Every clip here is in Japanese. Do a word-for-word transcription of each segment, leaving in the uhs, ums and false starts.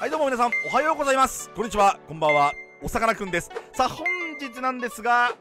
はいどうも皆さんおはようございます、こんにちは、こんばんは、おさかなくんです。さあ本日なんですが、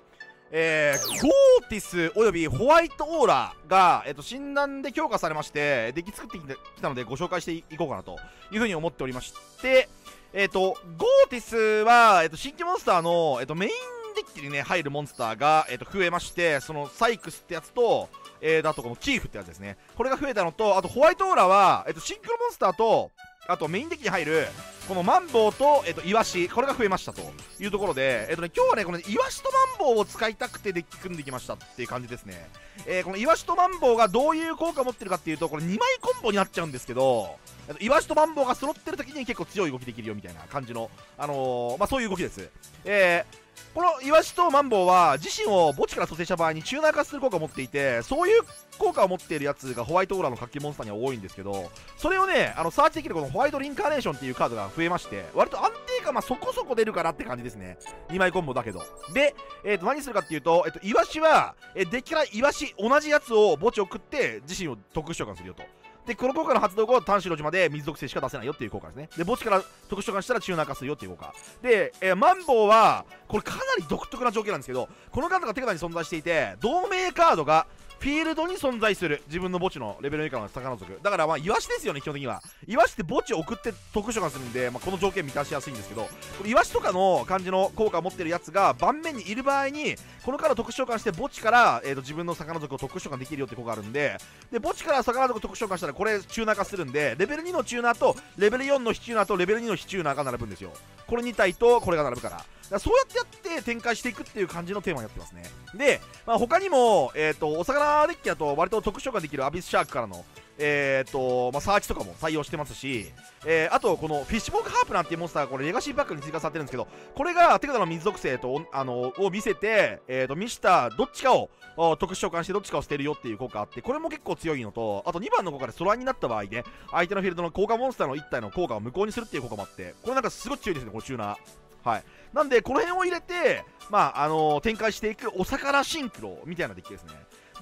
えー、ゴーティスおよびホワイトオーラが、えー、と診断で評価されましてデッキ作ってきたのでご紹介していこうかなというふうに思っておりまして、えっ、ー、とゴーティスは、えー、と新規モンスターの、えー、とメインデッキにね入るモンスターが、えー、と増えまして、そのサイクスってやつとえー、だとこのチーフってやつですね、これが増えたのと、あとホワイトオーラは、えっと、シンクロモンスターとあとメインデッキに入るこのマンボウと、えっと、イワシ、これが増えましたというところで、えっとね、今日はねこのイワシとマンボウを使いたくてデッキ組んできましたっていう感じですね。えー、このイワシとマンボウがどういう効果を持ってるかっていうと、これにまいコンボになっちゃうんですけど、イワシとマンボウが揃ってる時に結構強い動きできるよみたいな感じの、あのー、まあ、そういう動きです。えーこのイワシとマンボウは自身を墓地から蘇生した場合にチューナー化する効果を持っていて、そういう効果を持っているやつがホワイトオーラの活気モンスターには多いんですけど、それをねあのサーチできるこのホワイトリンカーネーションっていうカードが増えまして、割と安定感、まあ、そこそこ出るかなって感じですね。にまいコンボだけどで、えー、と何するかっていうと、えー、とイワシは、えー、デッキからイワシ同じやつを墓地を食って自身を特殊召喚するよと。でこの効果の発動後、単種の島で水属性しか出せないよっていう効果ですね。で、墓地から特殊召喚したらチューナー化するよっていう効果で、えー、マンボウはこれかなり独特な条件なんですけど、このカードが手札に存在していて、同盟カードがフィールドに存在する自分の墓地のレベル以下の魚族だから、まあイワシですよね。基本的にはイワシって墓地を送って特殊召喚するんで、まあ、この条件満たしやすいんですけど、イワシとかの感じの効果を持ってるやつが盤面にいる場合に、このカード特殊召喚して墓地から、えー、と自分の魚族を特殊召喚できるよって効果があるんで、で墓地から魚族を特殊召喚したらこれチューナー化するんで、レベルにのチューナーとレベルよんの非チューナーとレベルにの非チューナーが並ぶんですよ。これに体とこれが並ぶから、だからそうやってやって展開していくっていう感じのテーマをやってますね。で、まあ、他にも、えー、とお魚デッキだと割と特殊召喚できるアビスシャークからの、えーとまあ、サーチとかも採用してますし、えー、あとこのフィッシュボークハープなんていうモンスターがこれレガシーパックに追加されてるんですけど、これが手札の水属性とあのを見せて、えー、と見したどっちかを特殊召喚してどっちかを捨てるよっていう効果あって、これも結構強いのと、あとにばんの効果で空になった場合ね、相手のフィールドの効果モンスターのいったいの効果を無効にするっていう効果もあって、これなんかすごい強いですね、このチューナー。はい、なんでこの辺を入れて、まああのー、展開していくお魚シンクロみたいなデッキですね。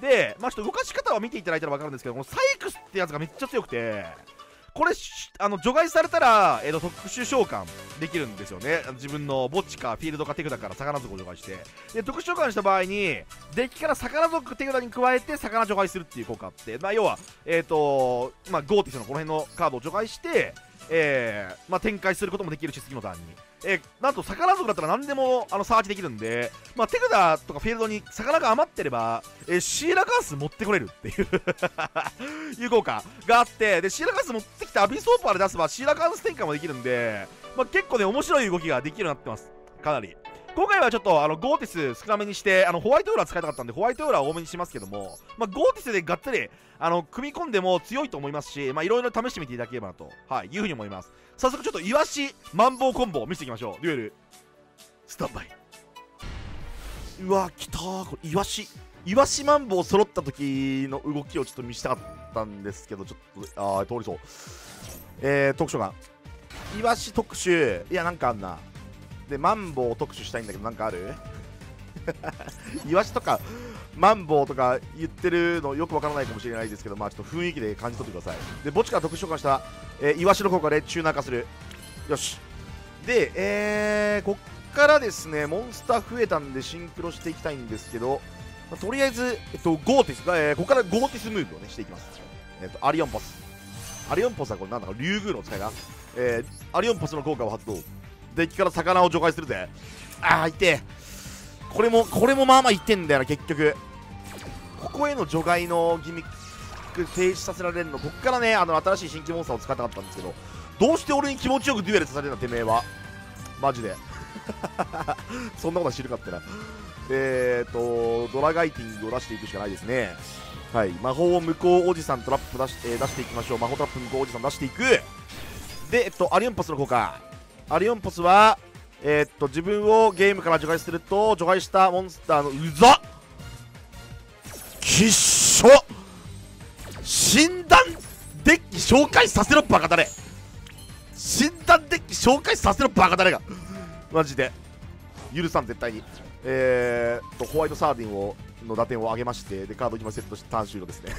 で、まあ、ちょっと動かし方を見ていただいたら分かるんですけど、このサイクスってやつがめっちゃ強くて、これあの除外されたら、えー、と特殊召喚できるんですよね。自分の墓地かフィールドか手札から魚族を除外して、で特殊召喚した場合にデッキから魚族手札に加えて魚除外するっていう効果あって、まあ、要は、えーとまあ、ゴーティスのこの辺のカードを除外して、えーまあ、展開することもできるし、次のターンにえー、なんと魚族だったら何でもあのサーチできるんで、まあ、手札とかフィールドに魚が余ってれば、えー、シーラカンス持ってこれるっていういう効果があって、でシーラカンス持ってきてアビスオーパーで出せばシーラカンス展開もできるんで、まあ、結構ね面白い動きができるようになってます。かなり今回はちょっとあのゴーティス少なめにして、あのホワイトオーラ使いたかったんでホワイトオーラを多めにしますけども、まあ、ゴーティスでがっつりあの組み込んでも強いと思いますし、いろいろ試してみていただければなと、はい、いうふうに思います。早速ちょっとイワシマンボウコンボを見せていきましょう。デュエルスタンバイ。うわきたー、これイワシイワシマンボウ揃った時の動きをちょっと見せたかったんですけど、ちょっとあー通りそう。えー特殊がイワシ特殊、いやなんかあんなでマンボウを特集したいんだけど、なんかあるイワシとかマンボウとか言ってるのよくわからないかもしれないですけど、まあちょっと雰囲気で感じ取ってください。で墓地から特殊召喚した、えー、イワシの効果でチューナー化する。よし。で、えー、こっからですねモンスター増えたんでシンクロしていきたいんですけど、まあ、とりあえず、えっと、ゴーティス、えー、ここからゴーティスムーブをねしていきます。えっとアリオンポスアリオンポスはこれなんだかリュウグウの使いが、えー、アリオンポスの効果を発動。デッキから魚を除外するぜ。あー、痛え。これもこれもまあまあ痛えんだよな。結局ここへの除外のギミック停止させられるの、こっからねあの新しい新規モンスターを使いたかったんですけど、どうして俺に気持ちよくデュエルさせるんだてめえはマジでそんなことは知るかってな。えーとドラガイティングを出していくしかないですね。はい、魔法を無効おじさんトラップ出し、えー、出していきましょう。魔法トラップ無効おじさん出していく。で、えっとアリオンパスの効果、アリオンポスは、えー、っと自分をゲームから除外すると除外したモンスターのうざきっしょ診断デッキ紹介させろバカだね。診断デッキ紹介させろバカだねがマジで許さん絶対に。えー、っとホワイトサーディンをの打点を上げまして、でカードいちまいセットしてターン終了ですね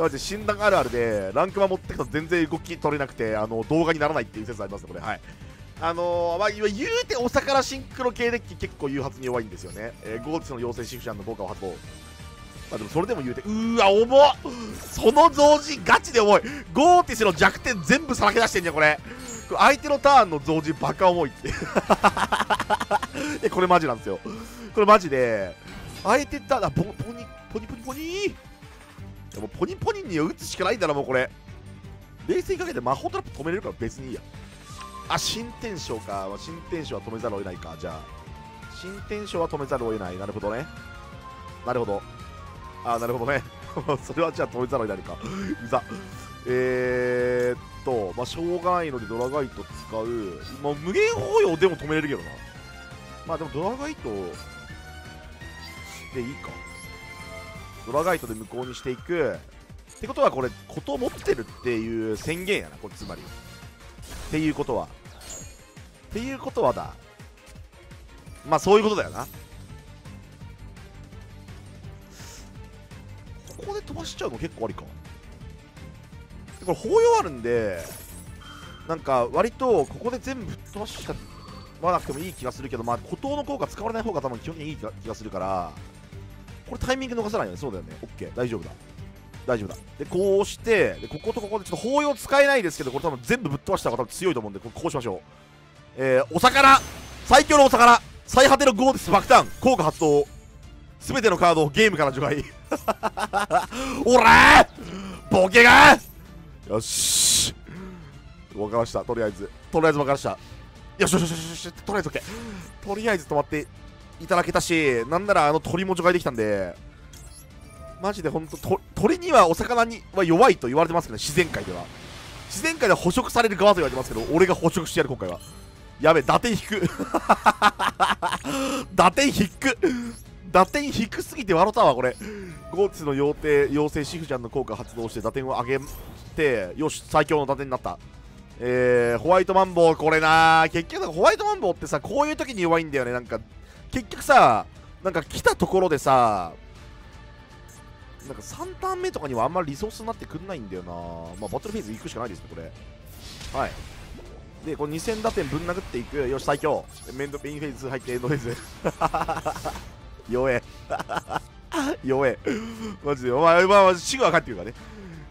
やマジ診断あるあるでランクマ持ってくと全然動き取れなくてあの動画にならないっていう説ありますねこれ。はい、あのー、まあ言うてお魚シンクロ系デッキ結構誘発に弱いんですよね。えー、ゴーツの妖精シフシャンの効果を発動。まあでもそれでも言うて、うーわ、重っ、その増字、ガチで重い。ゴーティスの弱点全部さらけ出してんじゃん、これ。これ相手のターンの増字、バカ重いって。え、これマジなんですよ。これマジで、相手ターン、あ、ポニ、ポニポニポニー。でもポニポニに打つしかないんだな、もうこれ。冷静にかけて魔法トラップ止めれるから別にいいや。あ、新天章か。新天章は止めざるを得ないか。じゃあ、新天章は止めざるを得ない。なるほどね。なるほど。あ、なるほどね。それはじゃあ止めざるを得ないか。うざ。えーっと、まあ、しょうがないのでドラガイト使う。まあ、無限包容でも止めれるけどな。まあでもドラガイトでいいか。ドラガイトで無効にしていく。ってことはこれ、ことを持ってるっていう宣言やな、これつまり。っていうことは。っていうことはだ。まあそういうことだよな。ここで飛ばしちゃうの結構ありか。これ包容あるんで、なんか割とここで全部飛ばしちゃわなくてもいい気がするけど、まあ孤島の効果使われない方が多分基本的にいい気がするから、これタイミング逃さないよね。そうだよね。オッケー、大丈夫だ。大丈夫だ。で、こうして、でこことここでちょっと包容使えないですけど、これ多分全部ぶっ飛ばした方が多分強いと思うんで、こうしましょう。えー、お魚最強のお魚最果てのゴーディス爆弾効果発動。すべてのカードをゲームから除外。おらーボケがーよしわかりました。とりあえず、とりあえずわかりました。よしよしよしよし、とりあえず OK。とりあえず止まっていただけたし、なんならあの鳥も除外できたんで、マジでほんと、鳥にはお魚には弱いと言われてますけど、ね、自然界では。自然界では捕食される側と言われてますけど、俺が捕食してやる、今回は。やべ、打点引く。打点引く。打点低すぎて笑ったわこれ。ゴーツの妖精、妖精シフちゃんの効果発動して打点を上げて、よし、最強の打点になった。えー、ホワイトマンボウ、これなー、結局ホワイトマンボウってさ、こういう時に弱いんだよね。なんか、結局さ、なんか来たところでさ、なんかさんターン目とかにはあんまりリソースになってくんないんだよな。まあ、バトルフェーズ行くしかないですね、これ。はい。で、このにせん打点ぶん殴っていく。よし、最強。メンドペインフェーズ入ってエンドフェーズ。弱え。弱え。マジで。お前、まあ、シグは帰ってくるからね。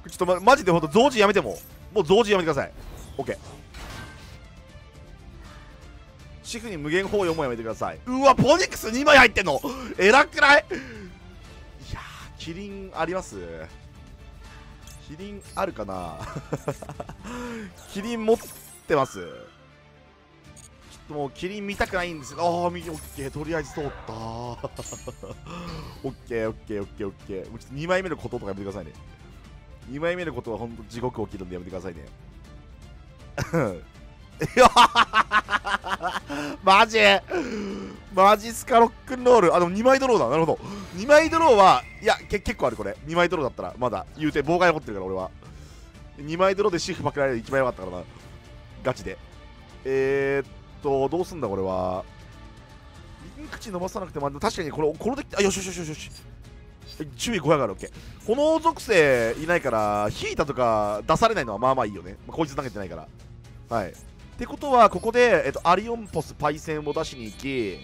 ちょっと、ま、マジでほんと、増字やめても。もう増字やめてください。OK。シグに無限包容もやめてください。うわ、ポニックスにまい入ってんの偉くない？いやー、キリンあります？キリンあるかな？キリン持ってます。もうキリン見たくないんですよ。ああ、右、オッケー、とりあえず通った。オッケー、オッケー、オッケー、オッケー。もうちょっとにまいめのこととかやめてくださいね。にまいめのことは本当地獄起きるんでやめてくださいね。マジマジスカロックンロール。あ、でもにまいドローだ。なるほど。にまいドローは、いや、け結構あるこれ。にまいドローだったら、まだ、言うて、妨害残ってるから、俺は。にまいドローでシフ負けられるいちまいよかったからな。ガチで。えーっと、とどうすんだこれは。リン口伸ばさなくても、確かにこれこれで、あ、よしよしよしよし、注意ごひゃくがある。オッケー、炎属性いないからヒーターとか出されないのはまあまあいいよね、まあ、こいつ投げてないから。はい、ってことはここで、えっと、アリオンポスパイセンを出しに行き、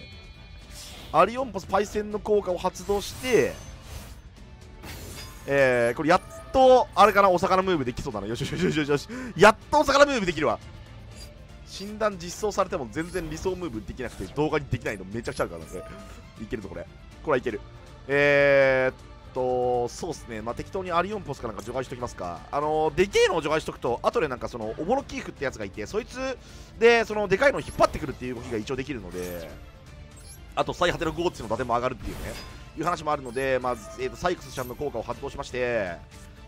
アリオンポスパイセンの効果を発動して、えー、これやっとあれかな、お魚ムーブできそうだな。よしよしよしよしよし、やっとお魚ムーブできるわ。診断実装されても全然理想ムーブできなくて動画にできないのめちゃくちゃあるからね。いけるぞこれ。これはいける。えー、っと、そうっすね。まあ、適当にアリオンポスかなんか除外しときますか。あの、でけえのを除外しとくと、後でなんかその、おぼろキーフってやつがいて、そいつで、その、でかいのを引っ張ってくるっていう動きが一応できるので、あと、最果てのゴーツの打点も上がるっていうね、いう話もあるので、まず、えー、サイクスちゃんの効果を発動しまして、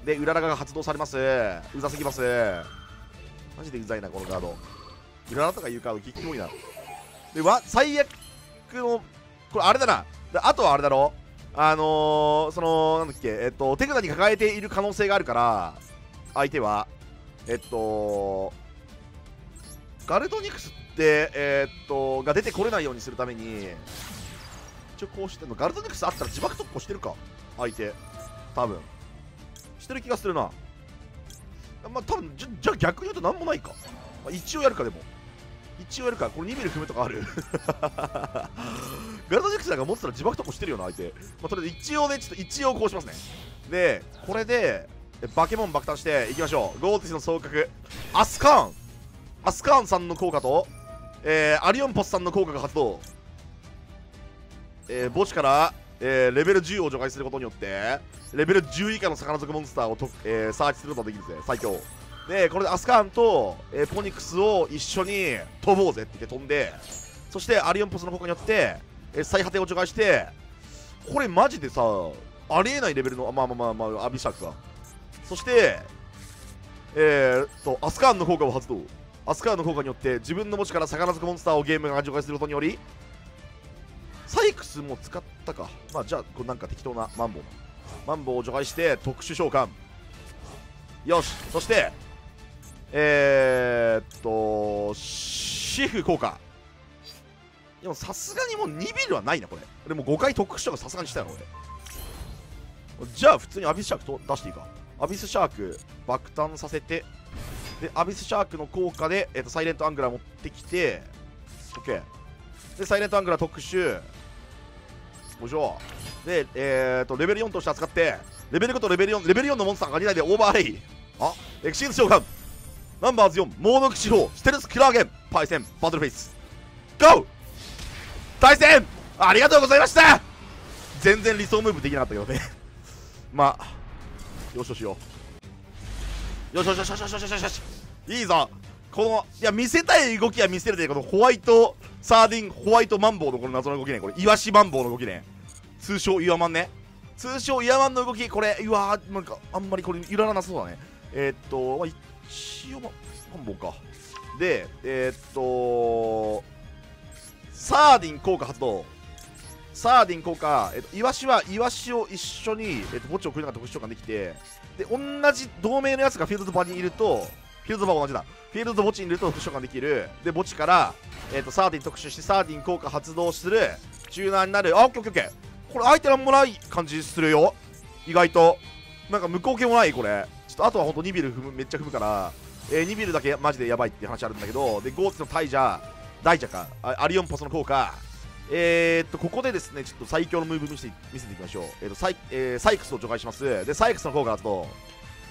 で、ウララガが発動されます。うざすぎます。マジでうざいな、このガード。いろんなとか言うカード、キモいな。で、わ、最悪の、これあれだな。あとはあれだろ。あのー、その、なんだっけ、えっと、手札に抱えている可能性があるから、相手は、えっと、ガルドニクスって、えっと、が出てこれないようにするために、一応こうしてんの、ガルドニクスあったら自爆特攻してるか、相手。多分。してる気がするな。まあ多分じゃ、じゃあ逆に言うと何もないか。まあ、一応やるか、でも。一応やるか。これにミリ踏むとかある。ガルドジェクシーなんか持ってたら自爆とこしてるよな、相手。まあ、とりあえず一応ね、ちょっと一応こうしますね。で、これで、バケモン爆誕していきましょう。ゴーティスの双角。アスカーンアスカーンさんの効果と、えー、アリオンポスさんの効果が発動。えー、墓地から、えー、レベルじゅうを除外することによって、レベルじゅう以下の魚族モンスターをと、えー、サーチすることができるぜ、最強。で、これでアスカーンと、えー、ポニックスを一緒に飛ぼうぜって言って飛んで、そしてアリオンポスの効果によって、えー、最果てを除外して、これマジでさ、ありえないレベルの、まあまあまあまあ、アビシャークか。そして、えー、っと、アスカーンの効果を発動。アスカーンの効果によって、自分の墓地から魚族モンスターをゲームが除外することにより、サイクスも使ったか。まあじゃあ、これなんか適当なマンボウ。マンボウを除外して特殊召喚。よし、そして、えー、っと、シフ効果。でもさすがにもうにビルはないな、これ。でもごかい特殊召喚さすがにしたよな、これ。じゃあ、普通にアビスシャークと出していいか。アビスシャーク爆誕させて、で、アビスシャークの効果で、えー、っとサイレントアングラー持ってきて、OK。で、サイレントアングラー特殊。よいしょ。で、えーと、レベルよんとして扱って、レベルごとレベルよん、レベルよんのモンスターがにだいでオーバーレイ。あ、エクシーズ召喚。ナンバーズよん、猛毒地方、ステルスキラーゲン、パイセン、バトルフェイス。ゴー対戦ありがとうございました。全然理想ムーブできなかったけどね。まあ、よしよしよ。よしよしよしよしよしよしよし。いいぞ。この、いや、見せたい動きは見せるというこのホワイト、サーディン、ホワイトマンボウのこの謎の動きね。これ、イワシマンボウの動きね。通称イワマンね。通称イワマンの動き、これ、うわー、なんか、あんまりこれ、揺ららなそうだね。えー、っと、まあ、一応、ま、マンボウか。で、えー、っと、サーディン効果発動。サーディン効果、えー、っと、イワシは、イワシを一緒に、えー、っと、墓地を食いながら特殊召喚できて、で、同じ同盟のやつがフィールド場にいると、フィールド場は同じだ。フィールド墓地にいると特殊召喚できる。で、墓地から、えっと、サーディン特殊して、サーディン効果発動する。チューナーになる。あ、オッケーオッケーオッケー。これ、相手なんもない感じするよ。意外と。なんか、無効系もない、これ。ちょっと、あとはほんとにビル踏む、めっちゃ踏むから、えー、にビルだけマジでやばいって話あるんだけど、で、ゴーツの大蛇、大蛇か、アリオンポスの効果。えー、っと、ここでですね、ちょっと最強のムーブ見せて、見せていきましょう。えー、っとサイ、えー、サイクスを除外します。で、サイクスの効果だと、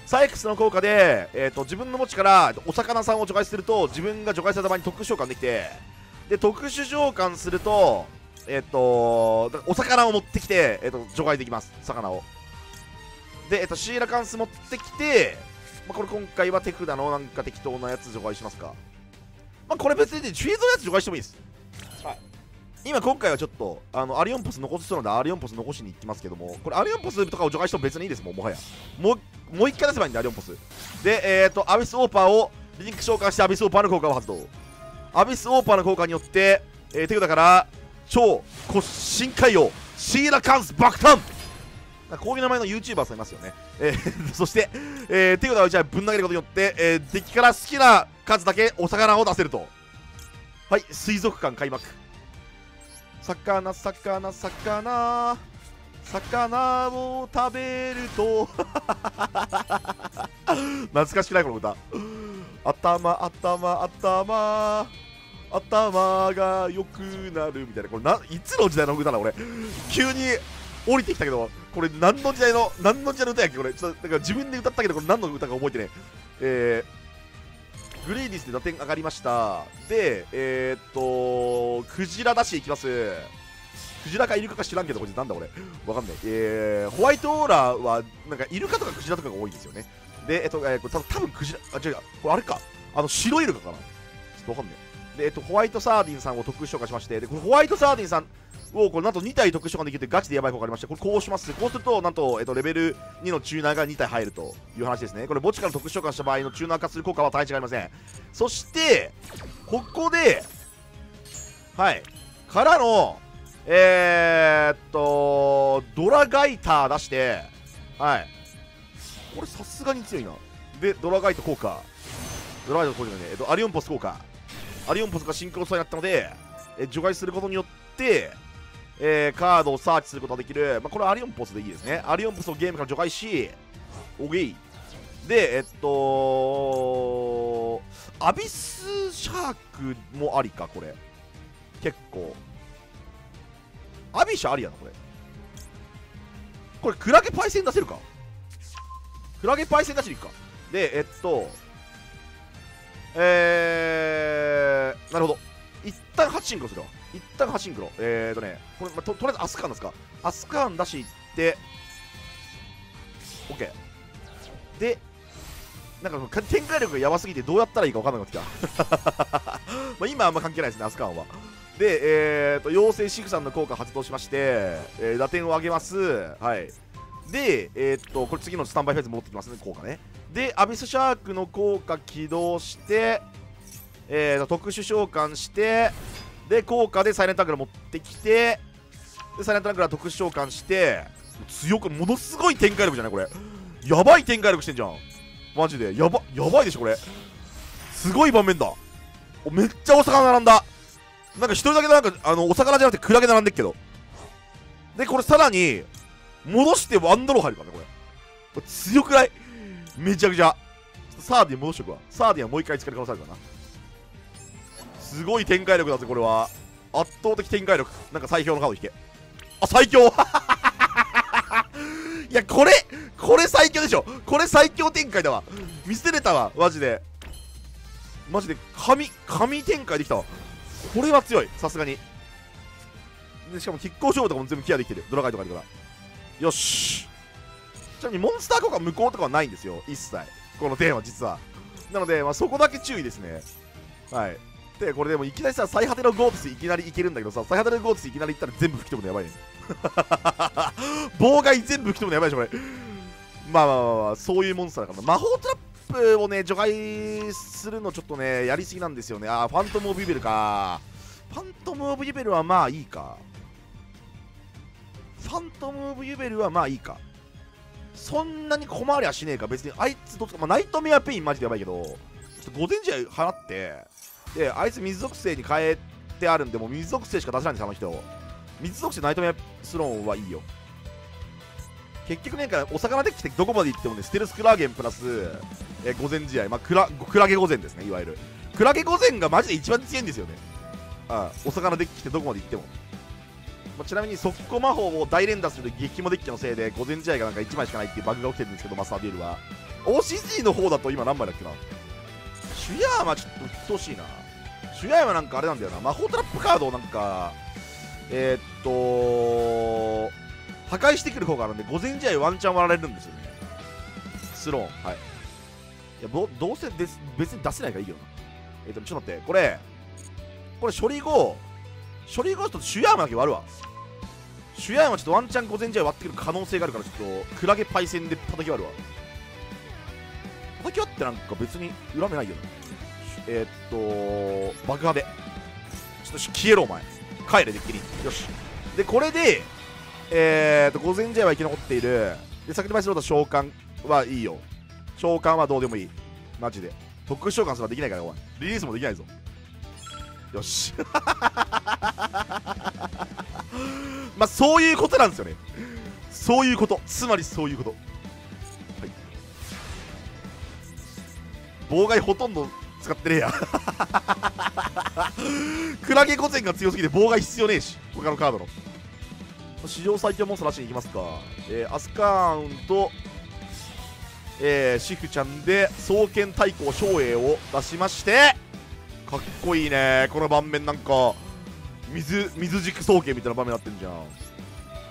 サイクスの効果で、えー、と自分の墓地からお魚さんを除外すると自分が除外された場合に特殊召喚できて、で特殊召喚すると,、えー、とお魚を持ってきて、えー、と除外できます。魚をで、えー、とシーラカンス持ってきて、まあ、これ今回は手札のなんか適当なやつ除外しますか、まあ、これ別にチューズのやつ除外してもいいです、はい、今今回はちょっとあのアリオンポス残すそうなのでアリオンポス残しに行きますけども、これアリオンポスとかを除外しても別にいいですもん。もはやもうもう一回出せばいいんだ、アリオンポス。で、えっ、ー、と、アビスオーパーをリンク召喚して、アビスオーパーの効果を発動。アビスオーパーの効果によって、えー、手札から、超、深海王、シーラカンス爆誕。こういう名前の YouTuber さんいますよね。えー、そして、えー、手札をじゃあぶん投げることによって、えー、敵から好きな数だけお魚を出せると。はい、水族館開幕。魚、魚、魚。魚を食べると懐かしくないこの歌。頭頭頭頭が良くなるみたいな、これないつの時代の歌だ。俺急に降りてきたけどこれ何の時代の何の時代の歌やっけこれ。ちょっとだから自分で歌ったけどこれ何の歌か覚えてねえー、グリーディスで打点上がりました。でえー、っとクジラ出しいきます。クジラかイルカか知らんけど、これなんだ俺。わかんない。えー、ホワイトオーラは、なんかイルカとかクジラとかが多いんですよね。で、えっと、えー、これ多分クジラ、あ、違う、これあれか。あの、白イルカかな。ちょっとわかんない。で、えっと、ホワイトサーディンさんを特殊召喚しまして、で、このホワイトサーディンさんを、これなんとに体特殊召喚できて、ガチでやばい効果ありました。これこうします。こうすると、なんと、えっと、レベルにのチューナーがに体入るという話ですね。これ、墓地から特殊召喚した場合のチューナー化する効果は大して違いません。そして、ここで、はい、からの、えーっと、ドラガイター出して、はい。これさすがに強いな。で、ドラガイター効果。ドラガイター効果じゃないね。えっと、アリオンポス効果。アリオンポスがシンクロスターになったので、え除外することによって、えー、カードをサーチすることができる。まあ、これはアリオンポスでいいですね。アリオンポスをゲームから除外し、おげいで、えっとアビスシャークもありか、これ結構アビシャありやな、これこれクラゲパイセン出せるか、クラゲパイセン出しに行くか。でえっとえー、なるほど、一旦はちシンクロするわ、一旦はちシンクロ、えーとねこれ、まあ、と, とりあえずアスカーンですか、アスカーン出し行って OK で、なんか展開力がやばすぎてどうやったらいいか分かんなくなってきたまあ今あんま関係ないですね、アスカーンは。で、えーと妖精シフさんの効果発動しまして、えー、打点を上げます。はい、で、えー、っとこれ次のスタンバイフェーズ戻ってきますね、効果ね。で、アビスシャークの効果起動して、えー、特殊召喚して、で、効果でサイレントアングラ持ってきて、でサイレントアングラ特殊召喚して、強く、ものすごい展開力じゃないこれ。やばい展開力してんじゃん。マジで。やば、やばいでしょ、これ。すごい盤面だ。お、めっちゃお魚並んだ。なんか一人だけなんか、あの、お魚じゃなくてクラゲ並んでっけど。で、これさらに、戻してワンドロー入るからね、これ。これ強くない?めちゃくちゃ。サーディン戻しとくわ。サーディンはもう一回使える可能性あるからな。すごい展開力だぜ、これは。圧倒的展開力。なんか最強のカード引け。あ、最強いや、これ、これ最強でしょ。これ最強展開だわ。見せれたわ、マジで。マジで、神、神展開できたわ。これは強い、さすがに。でしかも、拮抗勝負とかも全部ケアできてる。ドラガイとかでから。よし。ちなみにモンスター効果無効とかはないんですよ、一切この点は実は。なので、まあ、そこだけ注意ですね。はい。で、これでもいきなりさ、最果てのゴープスいきなりいけるんだけどさ、最果てのゴープスいきなりいったら全部吹き飛ぶのやばいね。妨害全部吹き飛ぶのやばいでしょ、これ。まあまあまあ、まあ、そういうモンスターだから。魔法トラップをね、除外するのちょっとね、やりすぎなんですよね。あー、ファントム・オブ・イベルか。ファントム・オブ・イベルはまあいいか。ファントム・オブ・イベルはまあいいか。そんなに困りはしねえか、別にあいつどっちか、まあ、ナイトメアペインマジでやばいけど、ちょっと午前試合払って、で、あいつ水属性に変えてあるんで、もう水属性しか出せないんです、あの人。水属性ナイトメアスローンはいいよ。結局ね、お魚できてどこまで行ってもね、ステルスクラーゲンプラス、えー、午前試合、まあクラ、クラゲ午前ですね、いわゆる。クラゲ午前がマジで一番強いんですよね。ああ、お魚できてどこまで行っても。ちなみに速攻魔法を大連打する激モデッキのせいで午前試合がなんかいちまいしかないっていうバグが起きてるんですけど、マスターデュエルは オーシージー の方だと今何枚だっけな。シュヤーマちょっとうっとうしいな。シュヤーマなんかあれなんだよな、魔法トラップカードをなんかえー、っと破壊してくる方があるんで、午前試合ワンチャン割られるんですよね、スローン。はい、いやどうせです別に出せないからいいよな。えー、っとちょっと待って、これこれ処理後処理後とシュヤーマだけ割るわ。シュヤーマはちょっとワンチャン午前試合割ってくる可能性があるから、ちょっとクラゲパイセンで叩き割るわ。叩き割ってなんか別に恨めないよな。えー、っと爆破でちょっと消えろお前、帰れデッキに。よし、でこれでえー、っと午前試合は生き残っている。でサクリバイスロード召喚はいいよ、召喚はどうでもいいマジで。特殊召喚すらできないからお前、リリースもできないぞ。よしまあそういうことなんですよね。そういうこと、つまりそういうこと、はい、妨害ほとんど使ってねえやクラゲ御前が強すぎて妨害必要ねえし、他のカードの史上最強モンスターらしいに行きますか。えー、アスカーンと、えー、シフちゃんで双剣対抗照英を出しまして、かっこいいねこの盤面。なんか水水軸双剣みたいな場面になってんじゃん。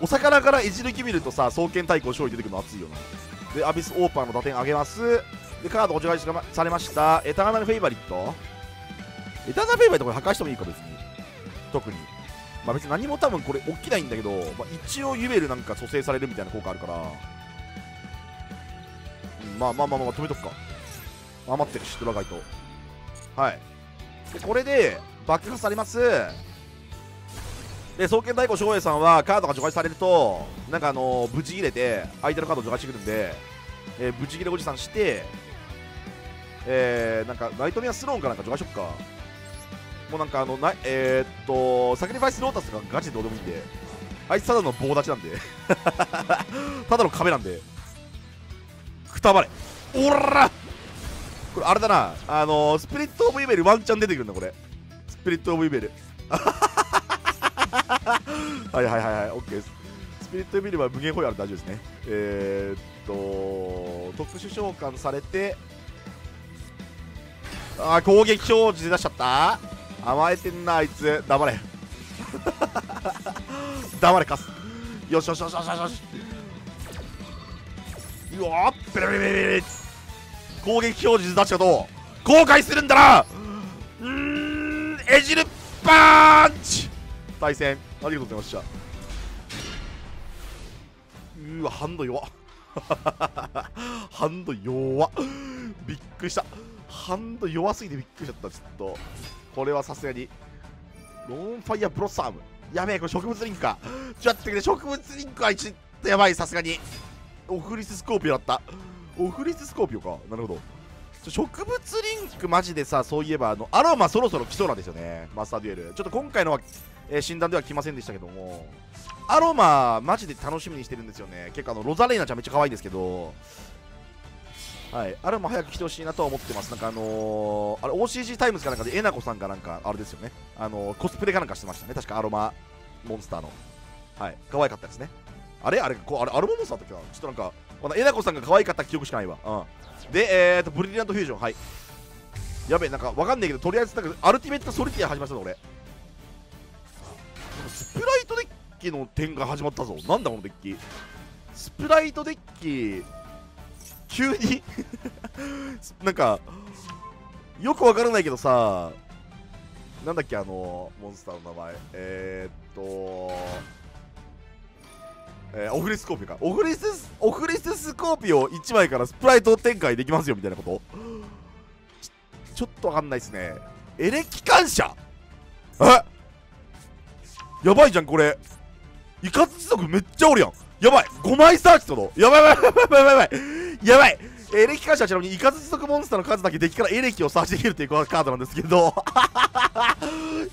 お魚からいじる気見るとさ、双剣対抗勝利出てくるの熱いよな。でアビスオーパーの打点上げます。でカードお除外されました。エターナルフェイバリット、エターナルフェイバリットこれ破壊してもいいか別に、特にまあ別に何も多分これ起きないんだけど、まあ、一応ユベルなんか蘇生されるみたいな効果あるから、うん、まあまあまあまあ止めとくか。余ってるしドラガイト。はい、でこれで爆破されます。で、双剣対抗照英さんはカードが除外されると、なんかあのー、ブチ切れて、相手のカードを除外してくるんで、えー、ブチ切れおじさんして、えー、なんか、ナイトメアスローンかなんか除外しとくか。もうなんかあの、なえー、っと、サクリファイスロータスがガチでどうでもいいんで、あいつただの棒立ちなんで、ただの壁なんで、くたばれ。おらこれあれだな、あのー、スピリットオブイベルワンチャン出てくるんだこれ。スピリットオブイベルはいはいはいはい、オッケーです。スピリットオブイベルは無限ホイール大丈夫ですね。えー、っと特殊召喚されて、あー攻撃表示で出しちゃった。甘えてんなあいつ、黙れ黙れカス。よしよしよしよしよし、うわーペラペラペラペラ、攻撃表示出したと後悔するんだな。うーん、エジルパンチ対戦ありがとうございました。うわハンド弱ハンド弱びっくりした。ハンド弱すぎてびっくりしちゃった。ちょっとこれはさすがにローンファイアブロッサムやべえ。これ植物リンクか。ちょっと待ってくれ、植物リンクはちょっとやばい。さすがにオフリススコーピオだった。オフリススコーピオか、なるほど。植物リンクマジでさ、そういえばあのアロマそろそろ来そうなんですよね、マスターデュエル。ちょっと今回のは、えー、診断では来ませんでしたけども、アロママジで楽しみにしてるんですよね。結構あのロザレイナちゃんめっちゃ可愛いんですけど、はい、アロマ早く来てほしいなとは思ってます。なんかあのー、あれ オーシージー タイムズかなんかでえなこさんがなんかあれですよね、あのー、コスプレかなんかしてましたね確か。アロマモンスターの、はい、可愛かったですね。あれあれこうあれアロマモンスターだったっけな。ちょっとなんかこのえなこさんが可愛かった記憶しかないわ。うん、で、えー、っとブリリアントフュージョン、はい、やべえなんかわかんないけど、とりあえずなんかアルティメットソリティア始まったぞ俺。スプライトデッキの展開始まったぞ。なんだこのデッキ、スプライトデッキ急になんかよくわからないけどさ、なんだっけあのモンスターの名前、えー、っと、えー、オフリススコーピオか。オフリスオフリススコーピオいちまいからスプライト展開できますよみたいなこと、ち ょ, ちょっとわかんないですね。エレキ感謝、えやばいじゃんこれ。イカズ持続めっちゃおるやん。やばいごまいサーチってこと、やばいやばいやばいやばいやばい。エレキ感謝はちなみにイカズ持続モンスターの数だけデッキからエレキをサーチできるというカードなんですけど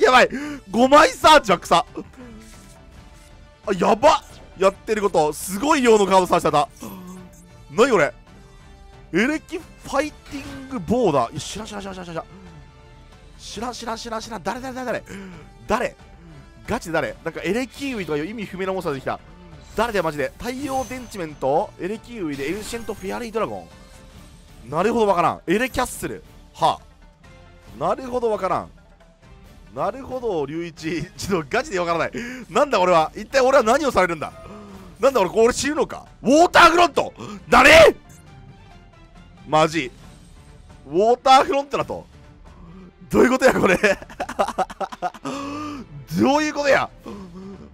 やばいごまいサーチは草、あやばやってることすごい量のカードサーチされた。何これ、エレキファイティングボーダー、知らん知らん知らん知らん知らん知らん知らん知らん知らん誰誰誰誰誰ガチで誰。なんかエレキウイとかいう意味不明なモンスターできた。誰だよマジで。太陽電池メント、エレキウイでエンシェントフェアリードラゴン、なるほどわからん。エレキャッスルはあ、なるほどわからん。なるほど龍一ちょっとガチでわからないなんだ俺は一体俺は何をされるんだ。なんだ俺これ知るのか。ウォーターフロント誰マジウォーターフロントだと、どういうことやこれどういうことや、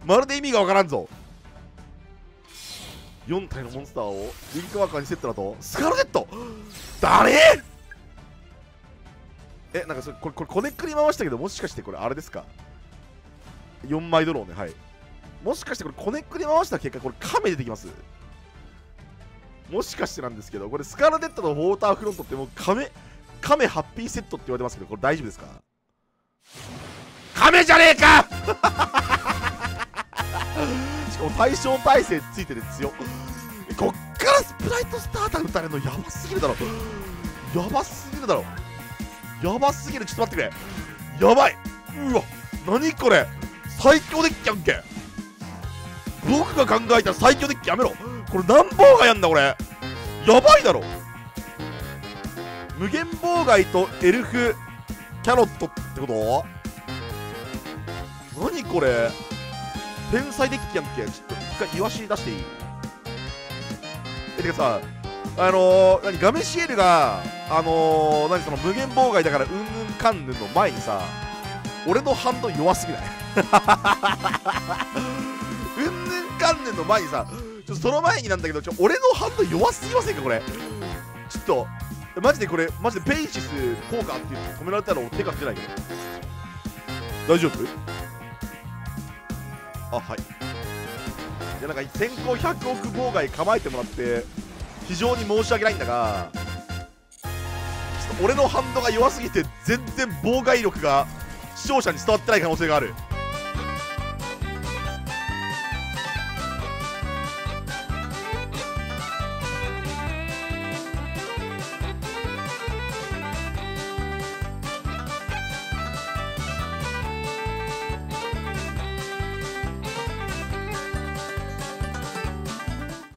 まるで意味がわからんぞ。よん体のモンスターをリンクワーカーにセットだと、スカルレット誰。えなんかそれこれこれこねくり回したけど、もしかしてこれあれですか、よんまいドローね。はい、もしかしてこれこねくり回した結果これカメ出てきます。もしかしてなんですけど、これスカルレットのウォーターフロントってもうカメカメハッピーセットって言われてますけど、これ大丈夫ですか。カメじゃねえかしかも対象体制ついてる強こっからスプライトスターター打たれるのやばすぎるだろ、やばすぎるだろ、やばすぎる。ちょっと待ってくれ、やばい。うわ何これ最強デッキやんけ。僕が考えた最強デッキやめろ。これ何妨害やんだこれ、やばいだろ。無限妨害とエルフキャロットってこと、何これ天才デッキやんけ。ちょっと一回イワシ出していい。えてかさあのー、何ガメシエルがあのー、何その無限妨害だからうんうんかんぬんの前にさ、俺の反動弱すぎないうんぬんかんぬんの前にさ、ちょっとその前になんだけど、ちょ俺の反動弱すぎませんかこれ。ちょっとマジでこれマジでベイシス効果っていう止められたら俺手が出ないけど大丈夫。あはい、いやなんか先行ひゃくおく妨害構えてもらって非常に申し訳ないんだが、ちょっと俺の反動が弱すぎて全然妨害力が視聴者に伝わってない可能性がある。